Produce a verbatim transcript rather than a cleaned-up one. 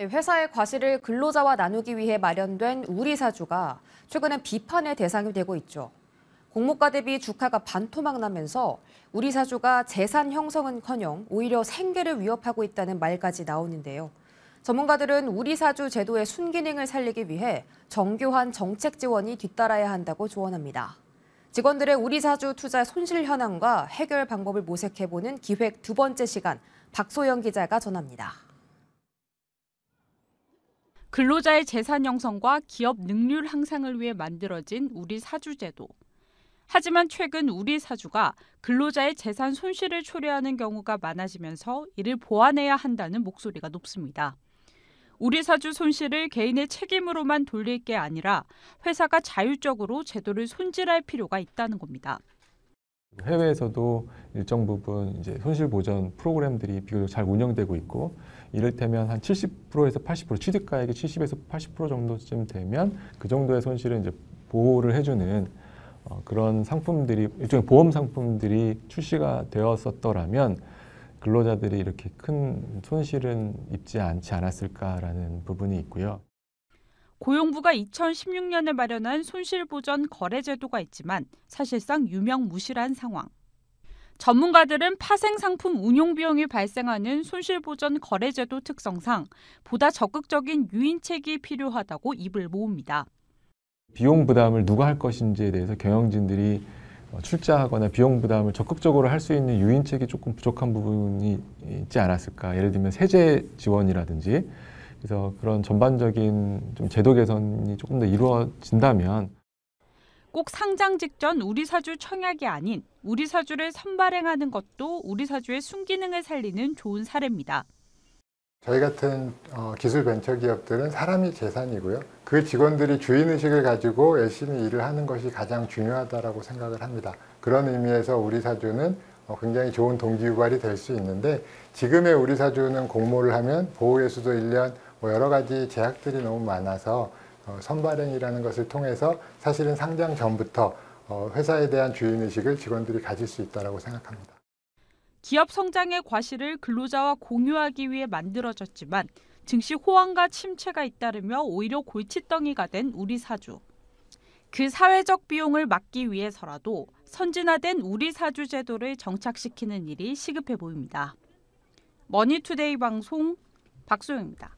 회사의 과실을 근로자와 나누기 위해 마련된 우리사주가 최근엔 비판의 대상이 되고 있죠. 공모가 대비 주가가 반토막 나면서 우리사주가 재산 형성은커녕 오히려 생계를 위협하고 있다는 말까지 나오는데요. 전문가들은 우리사주 제도의 순기능을 살리기 위해 정교한 정책 지원이 뒤따라야 한다고 조언합니다. 직원들의 우리사주 투자 손실 현황과 해결 방법을 모색해보는 기획 두 번째 시간, 박소영 기자가 전합니다. 근로자의 재산 형성과 기업 능률 향상을 위해 만들어진 우리사주 제도. 하지만 최근 우리사주가 근로자의 재산 손실을 초래하는 경우가 많아지면서 이를 보완해야 한다는 목소리가 높습니다. 우리사주 손실을 개인의 책임으로만 돌릴 게 아니라 회사가 자율적으로 제도를 손질할 필요가 있다는 겁니다. 해외에서도 일정 부분 이제 손실 보전 프로그램들이 비교적 잘 운영되고 있고, 이를테면 한 칠십 퍼센트에서 팔십 퍼센트, 취득가액이 칠십에서 팔십 퍼센트 정도쯤 되면 그 정도의 손실을 이제 보호를 해주는 어, 그런 상품들이, 일종의 보험 상품들이 출시가 되었었더라면 근로자들이 이렇게 큰 손실은 입지 않지 않았을까라는 부분이 있고요. 고용부가 이천십육 년에 마련한 손실보전 거래제도가 있지만 사실상 유명무실한 상황. 전문가들은 파생상품 운용비용이 발생하는 손실보전 거래제도 특성상 보다 적극적인 유인책이 필요하다고 입을 모읍니다. 비용 부담을 누가 할 것인지에 대해서 경영진들이 출자하거나 비용 부담을 적극적으로 할 수 있는 유인책이 조금 부족한 부분이 있지 않았을까. 예를 들면 세제 지원이라든지, 그래서 그런 전반적인 좀 제도 개선이 조금 더 이루어진다면. 꼭 상장 직전 우리사주 청약이 아닌 우리사주를 선발행하는 것도 우리사주의 순기능을 살리는 좋은 사례입니다. 저희 같은 기술 벤처 기업들은 사람이 재산이고요. 그 직원들이 주인의식을 가지고 열심히 일을 하는 것이 가장 중요하다고 생각을 합니다. 그런 의미에서 우리사주는 굉장히 좋은 동기유발이 될 수 있는데, 지금의 우리사주는 공모를 하면 보호예수도 일 년, 뭐 여러 가지 제약들이 너무 많아서 선발행이라는 것을 통해서 사실은 상장 전부터 회사에 대한 주인의식을 직원들이 가질 수 있다고 생각합니다. 기업 성장의 과실을 근로자와 공유하기 위해 만들어졌지만 증시 호황과 침체가 잇따르며 오히려 골칫덩이가 된 우리사주. 그 사회적 비용을 막기 위해서라도 선진화된 우리사주 제도를 정착시키는 일이 시급해 보입니다. 머니투데이 방송 박소영입니다.